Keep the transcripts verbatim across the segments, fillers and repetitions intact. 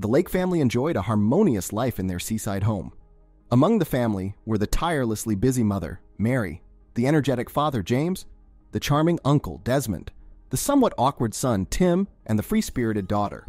the Lake family enjoyed a harmonious life in their seaside home. Among the family were the tirelessly busy mother, Mary, the energetic father, James, the charming uncle, Desmond, the somewhat awkward son, Tim, and the free-spirited daughter,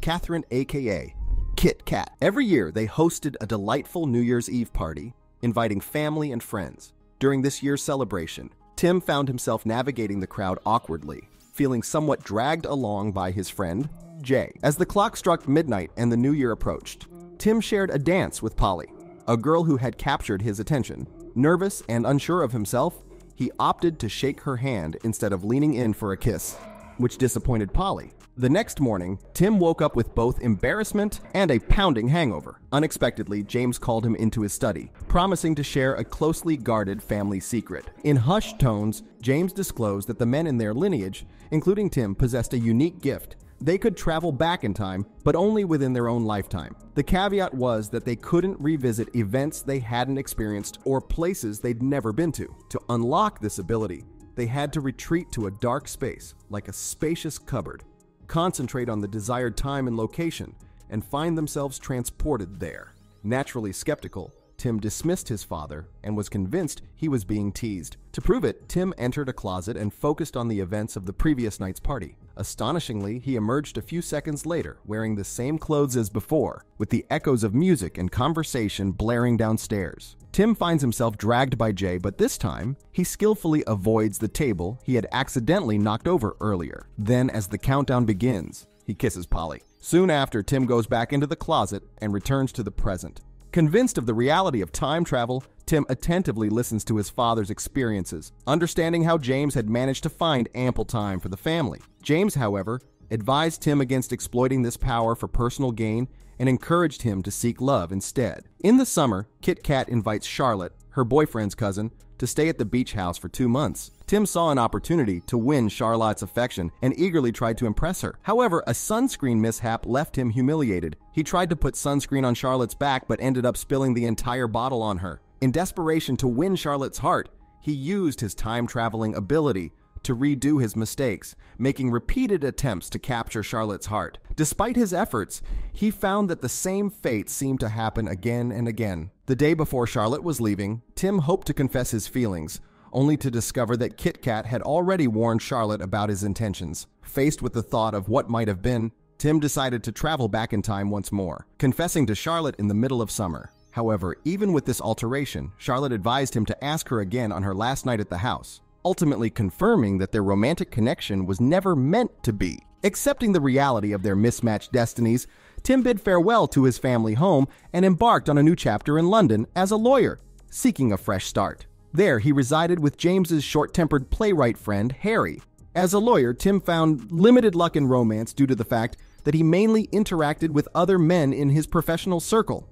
Catherine, aka Kit Kat. Every year, they hosted a delightful New Year's Eve party, inviting family and friends. During this year's celebration, Tim found himself navigating the crowd awkwardly, feeling somewhat dragged along by his friend, Jay. As the clock struck midnight and the new year approached, Tim shared a dance with Polly, a girl who had captured his attention. Nervous and unsure of himself, he opted to shake her hand instead of leaning in for a kiss, which disappointed Polly. The next morning, Tim woke up with both embarrassment and a pounding hangover. Unexpectedly, James called him into his study, promising to share a closely guarded family secret. In hushed tones, James disclosed that the men in their lineage, including Tim, possessed a unique gift. They could travel back in time, but only within their own lifetime. The caveat was that they couldn't revisit events they hadn't experienced or places they'd never been to. To unlock this ability, they had to retreat to a dark space, like a spacious cupboard, concentrate on the desired time and location, and find themselves transported there. Naturally skeptical, Tim dismissed his father and was convinced he was being teased. To prove it, Tim entered a closet and focused on the events of the previous night's party. Astonishingly, he emerged a few seconds later, wearing the same clothes as before, with the echoes of music and conversation blaring downstairs. Tim finds himself dragged by Jay, but this time, he skillfully avoids the table he had accidentally knocked over earlier. Then, as the countdown begins, he kisses Polly. Soon after, Tim goes back into the closet and returns to the present. Convinced of the reality of time travel, Tim attentively listens to his father's experiences, understanding how James had managed to find ample time for the family. James, however, advised Tim against exploiting this power for personal gain and encouraged him to seek love instead. In the summer, Kit Kat invites Charlotte, her boyfriend's cousin, to stay at the beach house for two months. Tim saw an opportunity to win Charlotte's affection and eagerly tried to impress her. However, a sunscreen mishap left him humiliated. He tried to put sunscreen on Charlotte's back but ended up spilling the entire bottle on her. In desperation to win Charlotte's heart, he used his time-traveling ability to redo his mistakes, making repeated attempts to capture Charlotte's heart. Despite his efforts, he found that the same fate seemed to happen again and again. The day before Charlotte was leaving, Tim hoped to confess his feelings, only to discover that Kit Kat had already warned Charlotte about his intentions. Faced with the thought of what might have been, Tim decided to travel back in time once more, confessing to Charlotte in the middle of summer. However, even with this alteration, Charlotte advised him to ask her again on her last night at the house, ultimately confirming that their romantic connection was never meant to be. Accepting the reality of their mismatched destinies, Tim bid farewell to his family home and embarked on a new chapter in London as a lawyer, seeking a fresh start. There, he resided with James's short-tempered playwright friend, Harry. As a lawyer, Tim found limited luck in romance due to the fact that he mainly interacted with other men in his professional circle.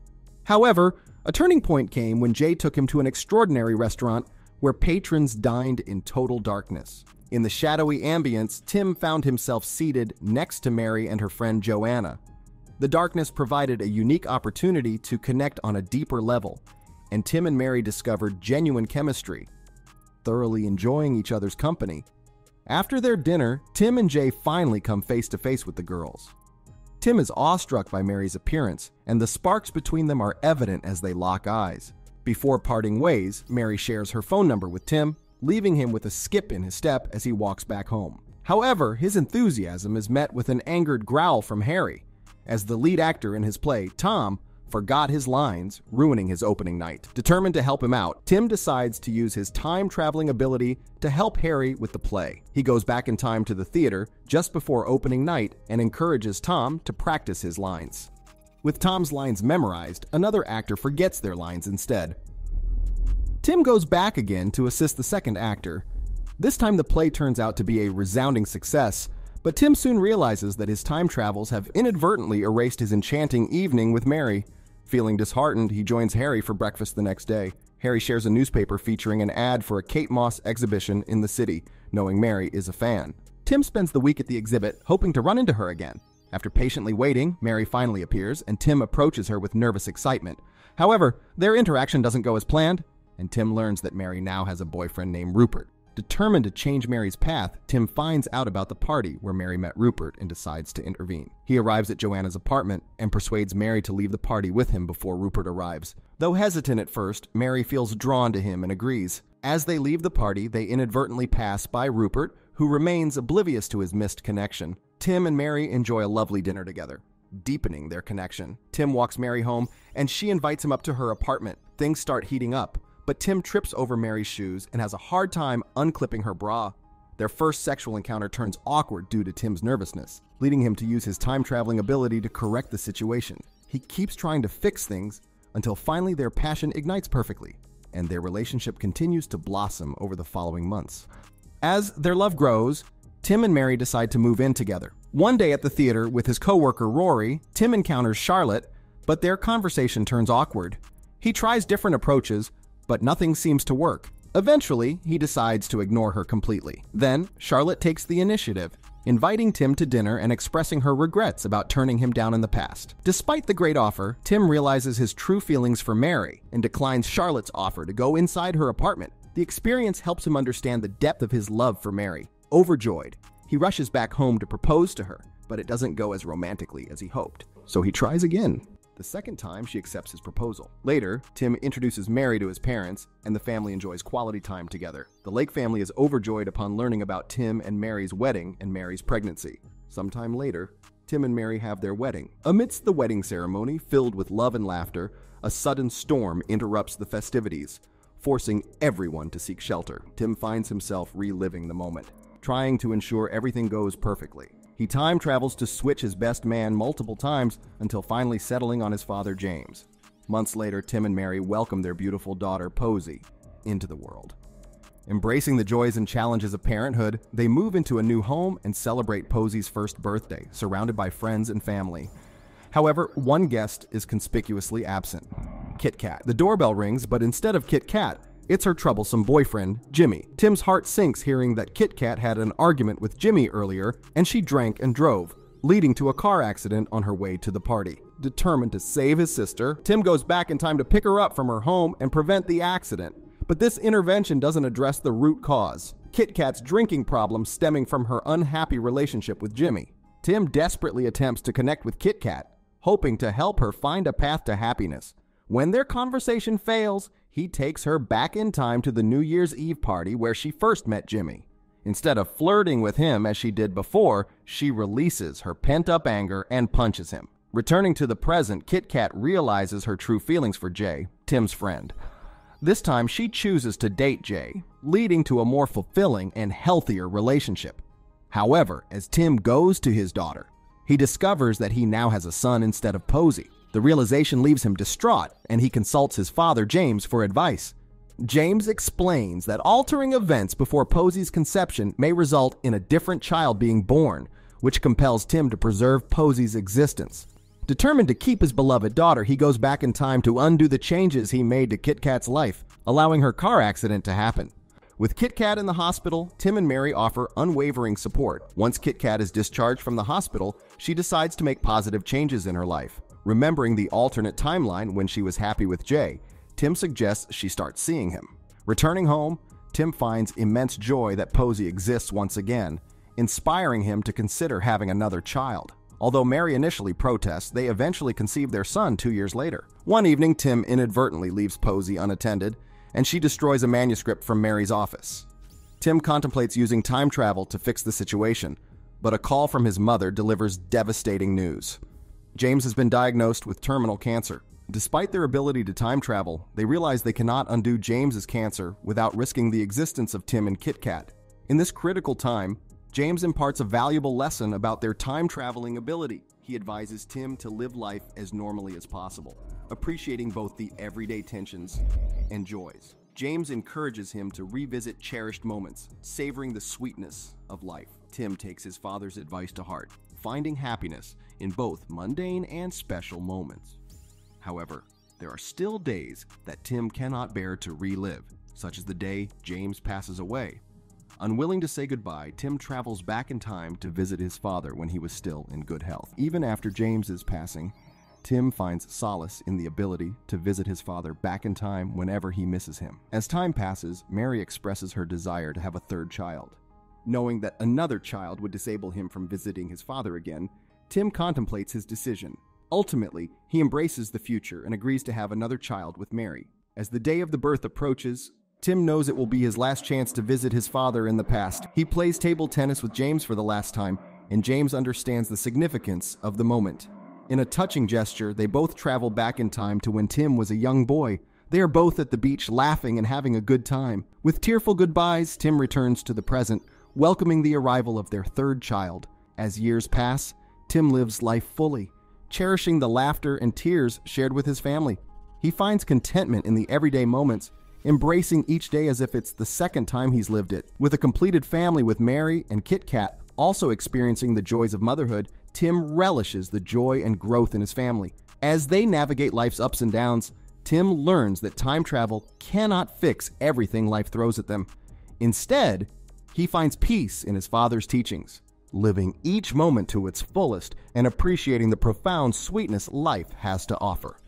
However, a turning point came when Jay took him to an extraordinary restaurant where patrons dined in total darkness. In the shadowy ambience, Tim found himself seated next to Mary and her friend Joanna. The darkness provided a unique opportunity to connect on a deeper level, and Tim and Mary discovered genuine chemistry, thoroughly enjoying each other's company. After their dinner, Tim and Jay finally come face to face with the girls. Tim is awestruck by Mary's appearance, and the sparks between them are evident as they lock eyes. Before parting ways, Mary shares her phone number with Tim, leaving him with a skip in his step as he walks back home. However, his enthusiasm is met with an angered growl from Harry, as the lead actor in his play, Tom, forgot his lines, ruining his opening night. Determined to help him out, Tim decides to use his time-traveling ability to help Harry with the play. He goes back in time to the theater just before opening night and encourages Tom to practice his lines. With Tom's lines memorized, another actor forgets their lines instead. Tim goes back again to assist the second actor. This time the play turns out to be a resounding success, but Tim soon realizes that his time travels have inadvertently erased his enchanting evening with Mary. Feeling disheartened, he joins Harry for breakfast the next day. Harry shares a newspaper featuring an ad for a Kate Moss exhibition in the city, knowing Mary is a fan. Tim spends the week at the exhibit, hoping to run into her again. After patiently waiting, Mary finally appears, and Tim approaches her with nervous excitement. However, their interaction doesn't go as planned, and Tim learns that Mary now has a boyfriend named Rupert. Determined to change Mary's path, Tim finds out about the party where Mary met Rupert and decides to intervene. He arrives at Joanna's apartment and persuades Mary to leave the party with him before Rupert arrives. Though hesitant at first, Mary feels drawn to him and agrees. As they leave the party, they inadvertently pass by Rupert, who remains oblivious to his missed connection. Tim and Mary enjoy a lovely dinner together, deepening their connection. Tim walks Mary home, and she invites him up to her apartment. Things start heating up, but Tim trips over Mary's shoes and has a hard time unclipping her bra. Their first sexual encounter turns awkward due to Tim's nervousness, leading him to use his time-traveling ability to correct the situation. He keeps trying to fix things until finally their passion ignites perfectly, and their relationship continues to blossom over the following months. As their love grows, Tim and Mary decide to move in together. One day at the theater with his coworker Rory, Tim encounters Charlotte, but their conversation turns awkward. He tries different approaches, but nothing seems to work. Eventually, he decides to ignore her completely. Then, Charlotte takes the initiative, inviting Tim to dinner and expressing her regrets about turning him down in the past. Despite the great offer, Tim realizes his true feelings for Mary and declines Charlotte's offer to go inside her apartment. The experience helps him understand the depth of his love for Mary. Overjoyed, he rushes back home to propose to her, but it doesn't go as romantically as he hoped, so he tries again. The second time, she accepts his proposal. Later, Tim introduces Mary to his parents, and the family enjoys quality time together. The Lake family is overjoyed upon learning about Tim and Mary's wedding and Mary's pregnancy. Sometime later, Tim and Mary have their wedding. Amidst the wedding ceremony, filled with love and laughter, a sudden storm interrupts the festivities, forcing everyone to seek shelter. Tim finds himself reliving the moment, trying to ensure everything goes perfectly. He time travels to switch his best man multiple times until finally settling on his father, James. Months later, Tim and Mary welcome their beautiful daughter, Posey, into the world. Embracing the joys and challenges of parenthood, they move into a new home and celebrate Posey's first birthday, surrounded by friends and family. However, one guest is conspicuously absent, Kit Kat. The doorbell rings, but instead of Kit Kat, it's her troublesome boyfriend, Jimmy. Tim's heart sinks hearing that Kit Kat had an argument with Jimmy earlier, and she drank and drove, leading to a car accident on her way to the party. Determined to save his sister, Tim goes back in time to pick her up from her home and prevent the accident. But this intervention doesn't address the root cause, Kit Kat's drinking problem stemming from her unhappy relationship with Jimmy. Tim desperately attempts to connect with Kit Kat, hoping to help her find a path to happiness. When their conversation fails, he takes her back in time to the New Year's Eve party where she first met Jimmy. Instead of flirting with him as she did before, she releases her pent-up anger and punches him. Returning to the present, Kit Kat realizes her true feelings for Jay, Tim's friend. This time, she chooses to date Jay, leading to a more fulfilling and healthier relationship. However, as Tim goes to his daughter, he discovers that he now has a son instead of Posey. The realization leaves him distraught, and he consults his father, James, for advice. James explains that altering events before Posey's conception may result in a different child being born, which compels Tim to preserve Posey's existence. Determined to keep his beloved daughter, he goes back in time to undo the changes he made to Kit Kat's life, allowing her car accident to happen. With Kit Kat in the hospital, Tim and Mary offer unwavering support. Once Kit Kat is discharged from the hospital, she decides to make positive changes in her life. Remembering the alternate timeline when she was happy with Jay, Tim suggests she starts seeing him. Returning home, Tim finds immense joy that Posey exists once again, inspiring him to consider having another child. Although Mary initially protests, they eventually conceive their son two years later. One evening, Tim inadvertently leaves Posey unattended, and she destroys a manuscript from Mary's office. Tim contemplates using time travel to fix the situation, but a call from his mother delivers devastating news. James has been diagnosed with terminal cancer. Despite their ability to time travel, they realize they cannot undo James's cancer without risking the existence of Tim and Kit Kat. In this critical time, James imparts a valuable lesson about their time-traveling ability. He advises Tim to live life as normally as possible, appreciating both the everyday tensions and joys. James encourages him to revisit cherished moments, savoring the sweetness of life. Tim takes his father's advice to heart, finding happiness in both mundane and special moments. However, there are still days that Tim cannot bear to relive, such as the day James passes away. Unwilling to say goodbye, Tim travels back in time to visit his father when he was still in good health. Even after James's passing, Tim finds solace in the ability to visit his father back in time whenever he misses him. As time passes, Mary expresses her desire to have a third child. Knowing that another child would disable him from visiting his father again, Tim contemplates his decision. Ultimately, he embraces the future and agrees to have another child with Mary. As the day of the birth approaches, Tim knows it will be his last chance to visit his father in the past. He plays table tennis with James for the last time, and James understands the significance of the moment. In a touching gesture, they both travel back in time to when Tim was a young boy. They are both at the beach laughing and having a good time. With tearful goodbyes, Tim returns to the present, welcoming the arrival of their third child. As years pass, Tim lives life fully, cherishing the laughter and tears shared with his family. He finds contentment in the everyday moments, embracing each day as if it's the second time he's lived it. With a completed family with Mary and Kit Kat also experiencing the joys of motherhood, Tim relishes the joy and growth in his family. As they navigate life's ups and downs, Tim learns that time travel cannot fix everything life throws at them. Instead, he finds peace in his father's teachings, living each moment to its fullest and appreciating the profound sweetness life has to offer.